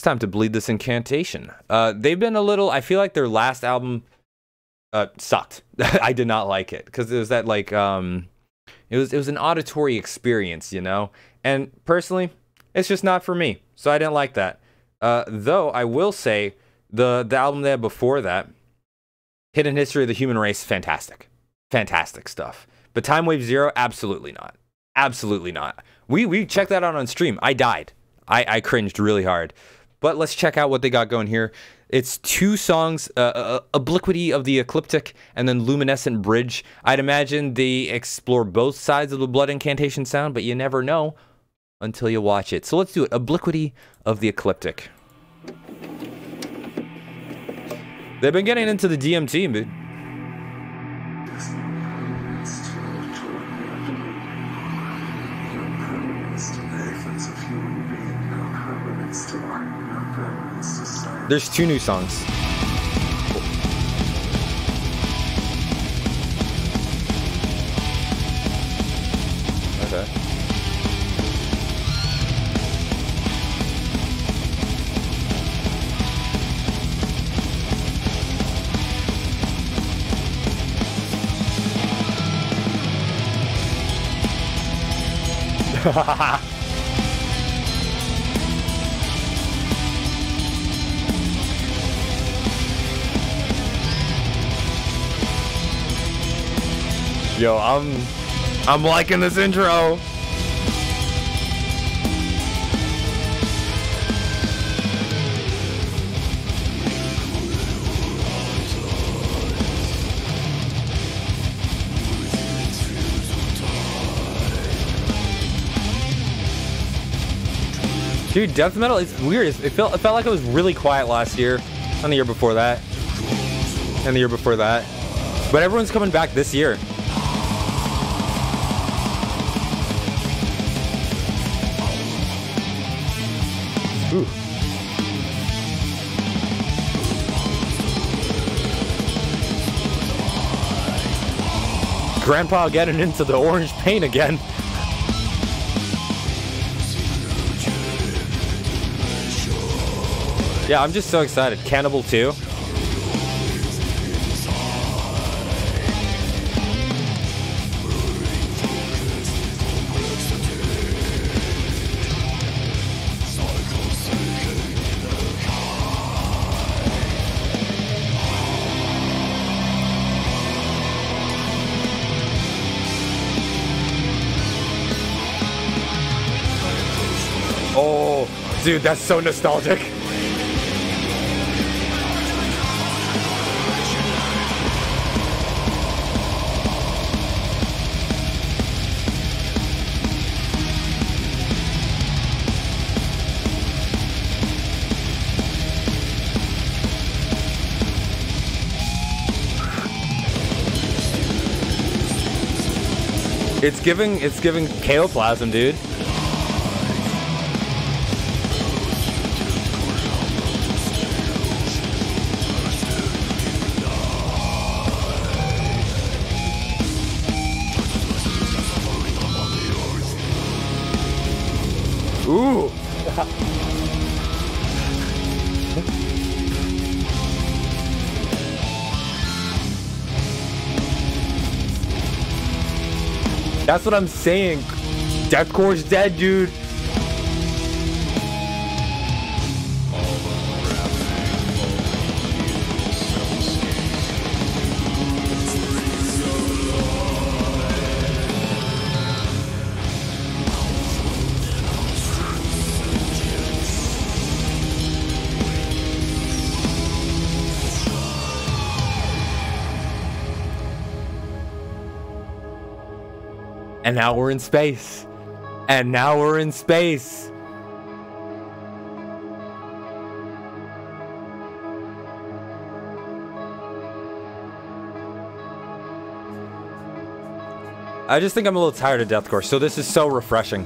It's time to bleed this incantation. They've been a little, I feel like their last album sucked. I did not like it because it was that like it was an auditory experience, you know, and personally it's just not for me, so I didn't like that. Though I will say the album they had before that, Hidden History of the Human Race, fantastic stuff. But Time Wave Zero, absolutely not. Absolutely not. We checked that out on stream. I died. I cringed really hard. But let's check out what they got going here. It's two songs, Obliquity of the Ecliptic and then Luminescent Bridge. I'd imagine they explore both sides of the Blood Incantation sound, but you never know until you watch it. So let's do it. Obliquity of the Ecliptic. They've been getting into the DMT, dude. There's two new songs. Cool. Okay. Hahaha. Yo, I'm liking this intro. Dude, death metal is weird. It felt like it was really quiet last year, and the year before that, and the year before that. But everyone's coming back this year. Ooh. Grandpa getting into the orange paint again. Yeah, I'm just so excited. Cannibal 2. Dude, that's so nostalgic. It's giving Cephalopasm, dude. Ooh! That's what I'm saying. Deathcore's dead, dude. And now we're in space. And now we're in space. I just think I'm a little tired of deathcore, so this is so refreshing.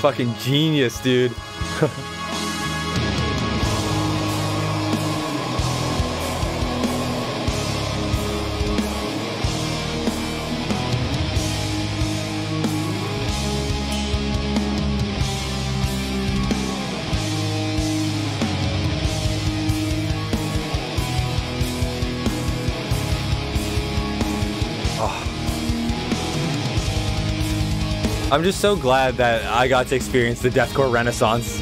fucking genius, dude. I'm just so glad that I got to experience the deathcore renaissance.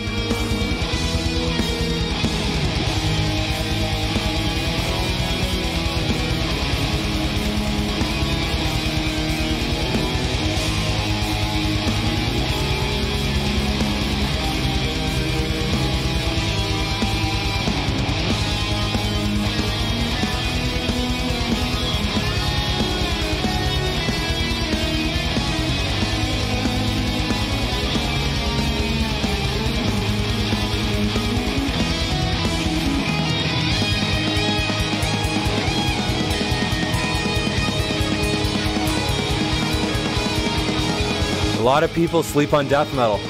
A lot of people sleep on death metal.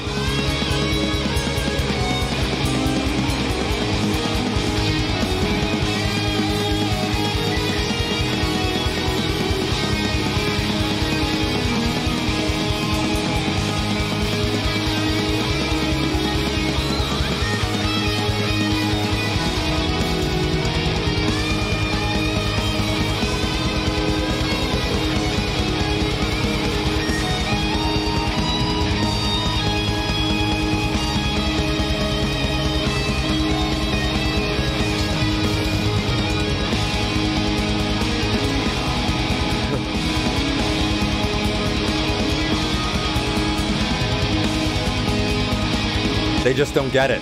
They just don't get it.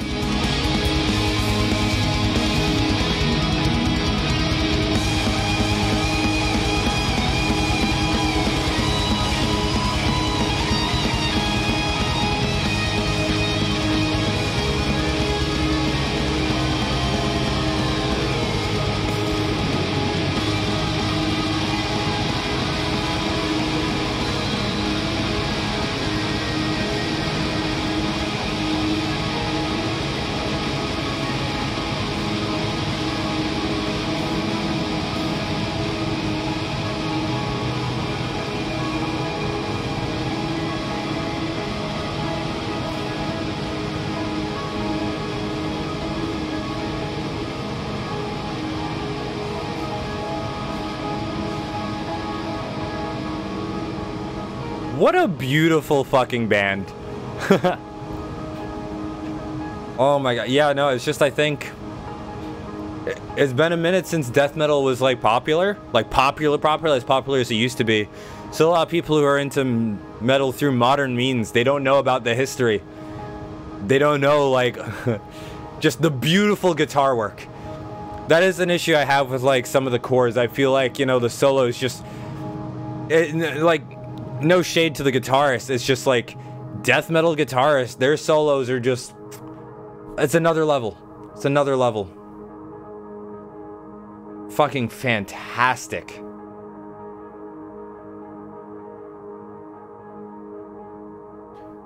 What a beautiful fucking band. Oh my god. Yeah, no, it's just, I think it's been a minute since death metal was like popular. Like popular, as popular as it used to be. So a lot of people who are into metal through modern means, they don't know about the history. They don't know like just the beautiful guitar work. That is an issue I have with like some of the cores. I feel like, you know, the solos just like, no shade to the guitarist, it's just like death metal guitarists, their solos are just, it's another level. It's another level. Fucking fantastic.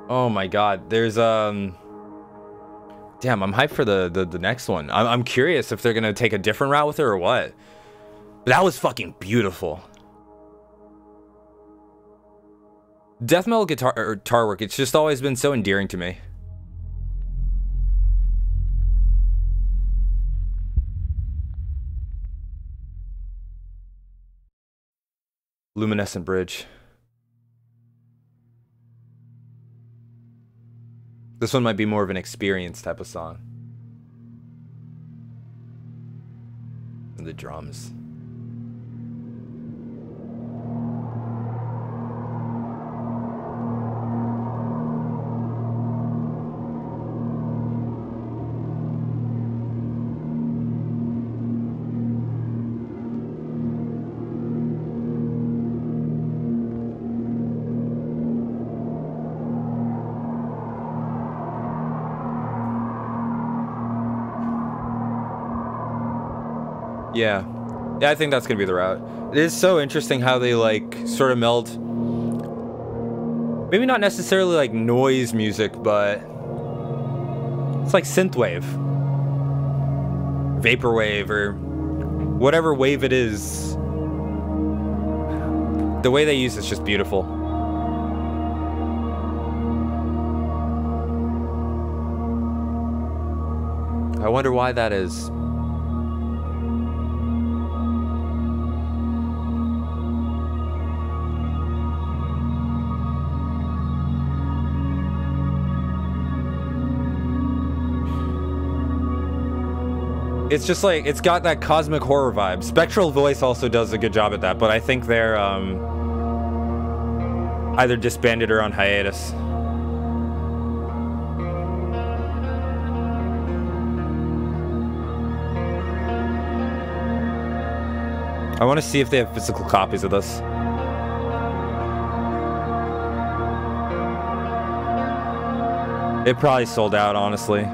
Oh my god, there's damn, I'm hyped for the next one. I'm curious if they're gonna take a different route with her or what. But that was fucking beautiful. Death metal guitar work, it's just always been so endearing to me. Luminescent Bridge. This one might be more of an experience type of song. And the drums. Yeah. Yeah, I think that's going to be the route. It is so interesting how they, like, sort of meld Maybe not necessarily like noise music, but it's like synthwave, vaporwave, or whatever wave it is. The way they use it's just beautiful. I wonder why that is. It's just like, it's got that cosmic horror vibe. Spectral Voice also does a good job at that, but I think they're either disbanded or on hiatus. I want to see if they have physical copies of this. It probably sold out, honestly.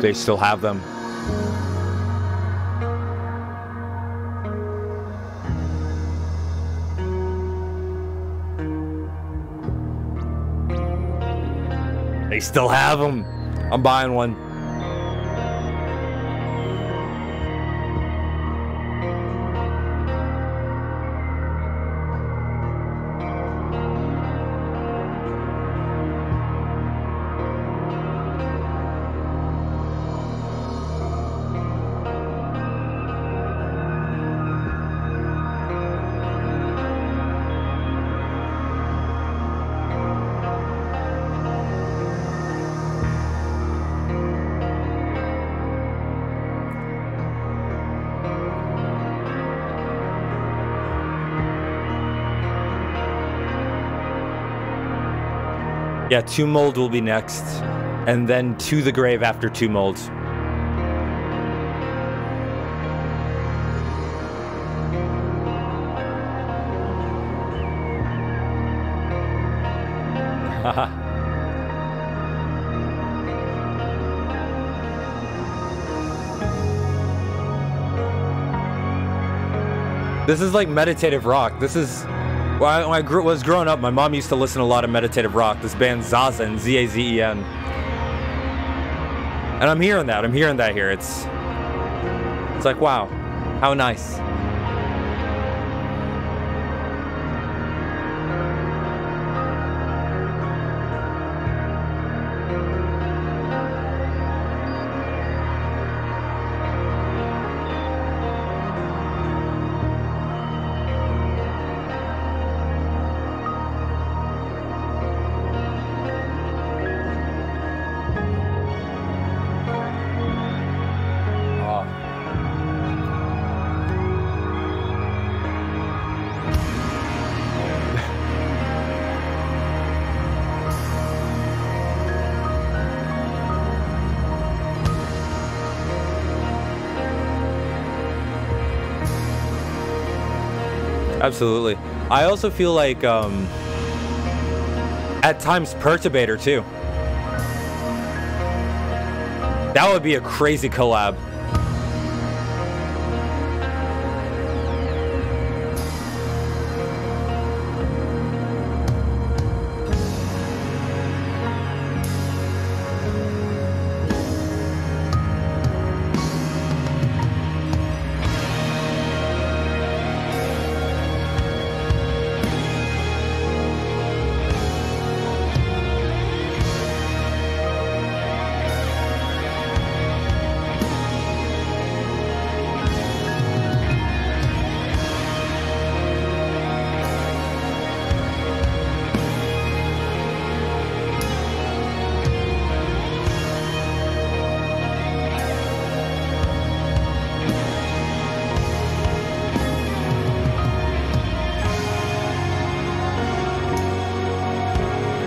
They still have them. They still have them. I'm buying one. Yeah, Two Mold will be next, and then To the Grave after Two Mold. This is like meditative rock. This is... When I was growing up, my mom used to listen to a lot of meditative rock. This band Zazen, Z-A-Z-E-N. And I'm hearing that here. It's like, wow, how nice. Absolutely. I also feel like, at times, Perturbator, too. That would be a crazy collab.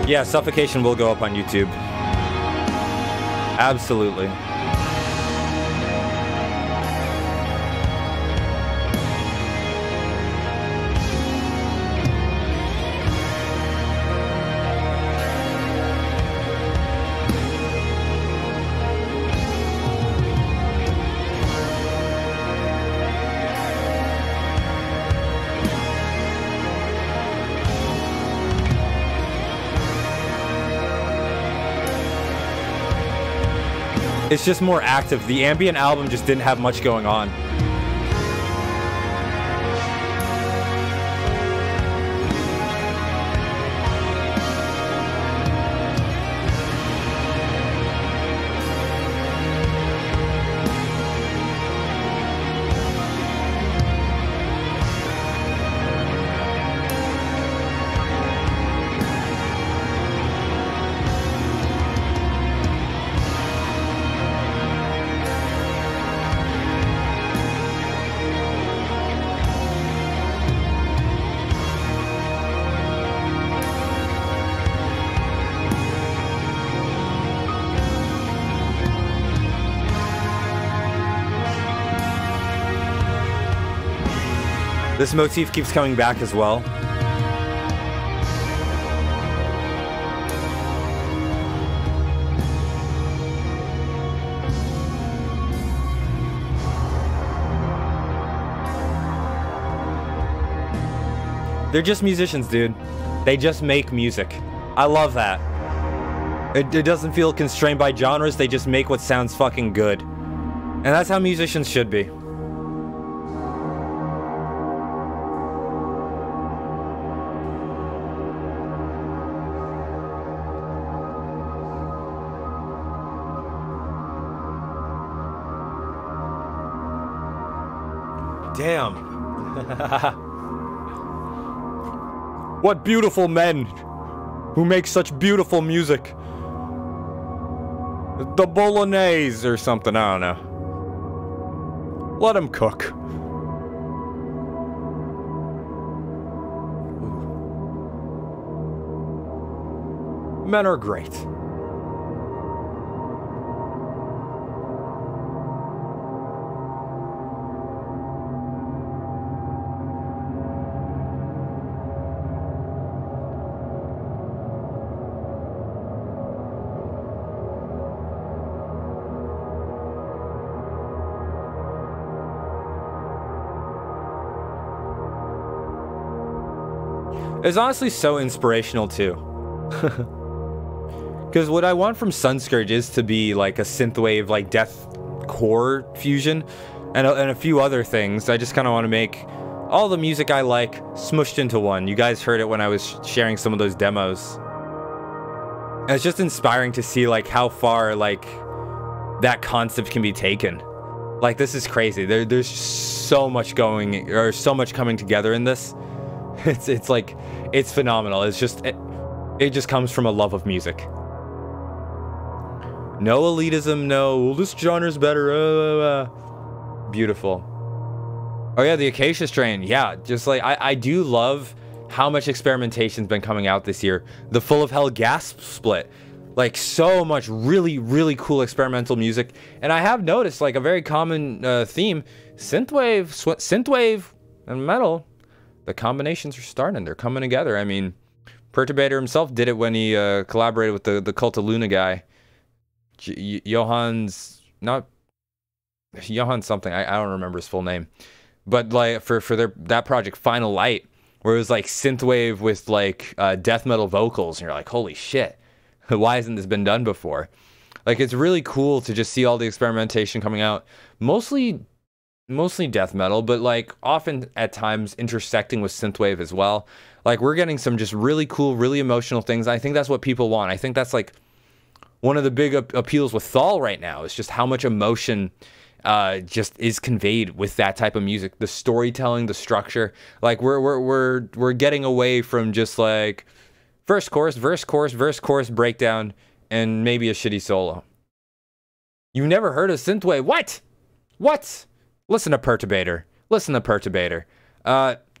Yeah, Suffocation will go up on YouTube. Absolutely. It's just more active. The ambient album just didn't have much going on. This motif keeps coming back as well. They're just musicians, dude. They just make music. I love that. It doesn't feel constrained by genres, they just make what sounds fucking good. And that's how musicians should be. Damn. What beautiful men who make such beautiful music. The Bolognese or something, I don't know. Let him cook. Men are great. It's honestly so inspirational too. Because what I want from Sunscourge is to be like a synthwave, like deathcore fusion, and a few other things. I just kind of want to make all the music I like smushed into one. You guys heard it when I was sharing some of those demos. And it's just inspiring to see like how far like that concept can be taken. Like this is crazy. There's so much going, or so much coming together in this. It's like, it's phenomenal. It's just, it just comes from a love of music. No elitism, no, well, this genre's better. Beautiful. Oh yeah, the Acacia Strain. Yeah, just like, I do love how much experimentation's been coming out this year. The Full of Hell Gasp split. Like, so much really, really cool experimental music. And I have noticed, like, a very common theme. Synthwave, and metal. The combinations are starting. They're coming together. I mean, Perturbator himself did it when he collaborated with the Cult of Luna guy. Johann something. I don't remember his full name. But like for that project, Final Light, where it was like synthwave with like death metal vocals, and you're like, holy shit, why hasn't this been done before? Like it's really cool to just see all the experimentation coming out. Mostly death metal, but like often at times intersecting with synthwave as well. Like we're getting some just really cool, really emotional things. I think that's what people want. I think that's like one of the big appeals with Thal right now is just how much emotion just is conveyed with that type of music. The storytelling, the structure. Like we're getting away from just like first chorus, verse chorus, verse chorus breakdown, and maybe a shitty solo. You never heard of synthwave? What? What? Listen to Perturbator. Listen to Perturbator.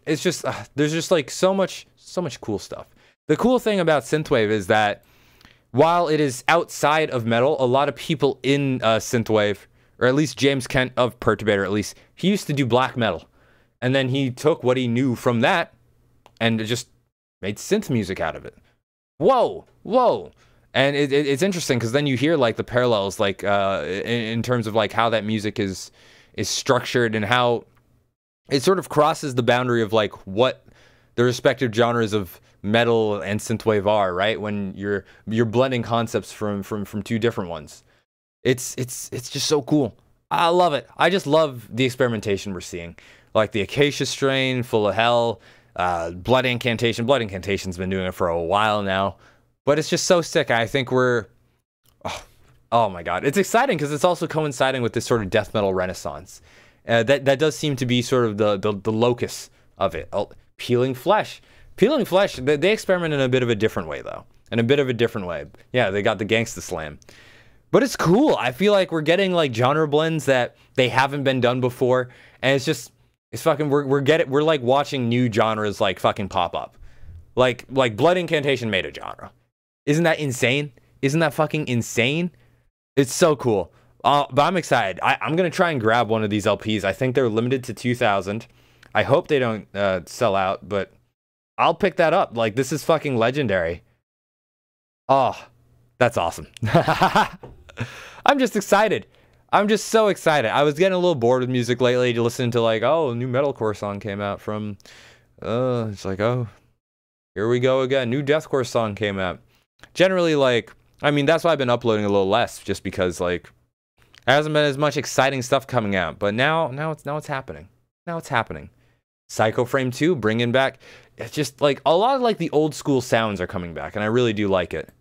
It's just, there's just like so much cool stuff. The cool thing about synthwave is that while it is outside of metal, a lot of people in synthwave, or at least James Kent of Perturbator, at least, he used to do black metal. And then he took what he knew from that and just made synth music out of it. Whoa, whoa. And it's interesting because then you hear like the parallels, like in terms of like how that music is structured and how it sort of crosses the boundary of like what the respective genres of metal and synthwave are, right? When you're blending concepts from two different ones. It's just so cool. I love it. I just love the experimentation we're seeing. Like the Acacia Strain, Full of Hell, Blood Incantation. Blood Incantation's been doing it for a while now. But it's just so sick. I think we're... Oh my god. It's exciting because it's also coinciding with this sort of death metal renaissance. That does seem to be sort of the locus of it. Peeling Flesh. Peeling Flesh, they experiment in a bit of a different way, though. In a bit of a different way. Yeah, they got the Gangsta Slam. But it's cool. I feel like we're getting like genre blends that they haven't been done before, and it's just fucking we're like watching new genres like fucking pop up. Like Blood Incantation made a genre. Isn't that insane? Isn't that fucking insane? It's so cool. But I'm excited. I'm gonna try and grab one of these LPs. I think they're limited to 2,000. I hope they don't sell out, but I'll pick that up. Like, this is fucking legendary. Oh, that's awesome. I'm just excited. I'm just so excited. I was getting a little bored with music lately, to listen to like, oh, a new metalcore song came out from, it's like, oh, here we go again. New deathcore song came out. Generally, like, I mean, that's why I've been uploading a little less, just because like, there hasn't been as much exciting stuff coming out. But now it's happening. Now it's happening. Psychoframe 2, bringing back, it's just like a lot of like the old school sounds are coming back, and I really do like it.